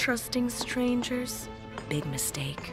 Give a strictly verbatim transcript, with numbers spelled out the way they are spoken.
trusting strangers. Big mistake.